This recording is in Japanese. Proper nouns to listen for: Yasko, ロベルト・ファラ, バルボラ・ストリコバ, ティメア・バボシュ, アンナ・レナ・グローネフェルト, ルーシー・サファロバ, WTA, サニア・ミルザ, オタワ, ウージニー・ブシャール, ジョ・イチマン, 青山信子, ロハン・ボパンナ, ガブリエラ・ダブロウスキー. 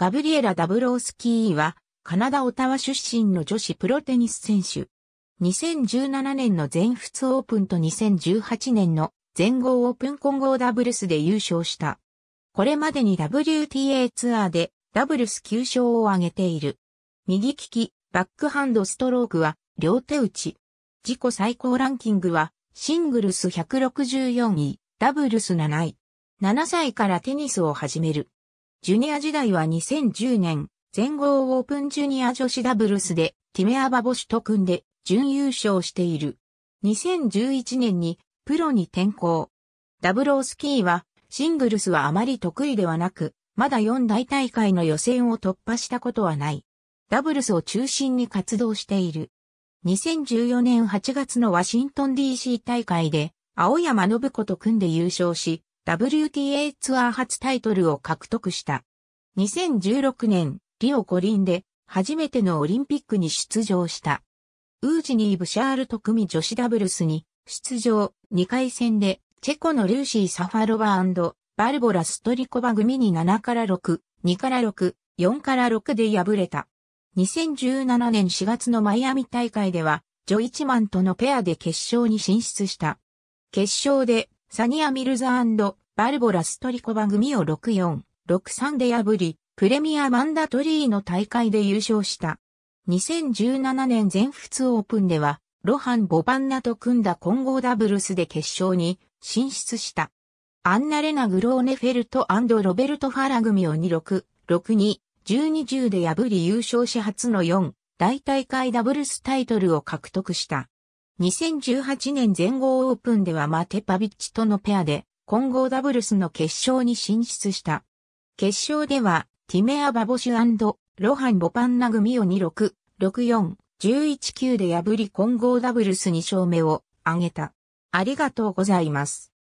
ガブリエラ・ダブロウスキーは、カナダ・オタワ出身の女子プロテニス選手。2017年の全仏オープンと2018年の全豪オープン混合ダブルスで優勝した。これまでに WTA ツアーでダブルス9勝を挙げている。右利き、バックハンドストロークは両手打ち。自己最高ランキングはシングルス164位、ダブルス7位。7歳からテニスを始める。ジュニア時代は2010年、全豪オープンジュニア女子ダブルスで、ティメア・バボシュと組んで、準優勝している。2011年に、プロに転向。ダブロウスキーは、シングルスはあまり得意ではなく、まだ4大大会の予選を突破したことはない。ダブルスを中心に活動している。2014年8月のワシントン DC 大会で、青山信子と組んで優勝し、WTA ツアー初タイトルを獲得した。2016年、リオ五輪で初めてのオリンピックに出場した。ウージニー・ブシャールと組女子ダブルスに出場、2回戦でチェコのルーシー・サファロバ&バルボラ・ストリコバ組に7から6、2から6、4から6で敗れた。2017年4月のマイアミ大会では、ジョ・イチマンとのペアで決勝に進出した。決勝で、サニア・ミルザ&バルボラ・ストリコバ組を 6-4、6-3 で破り、プレミアマンダトリーの大会で優勝した。2017年全仏オープンでは、ロハン・ボパンナと組んだ混合ダブルスで決勝に進出した。アンナ・レナ・グローネフェルト&ロベルト・ファラ組を 2-6、6-2、12-10 で破り優勝し初の4大大会ダブルスタイトルを獲得した。2018年全豪オープンではマテパビッチとのペアで混合ダブルスの決勝に進出した。決勝ではティメア・バボシュ&ロハン・ボパンナ組を 2-6、6-4、11-9 で破り混合ダブルス2勝目を挙げた。ありがとうございます。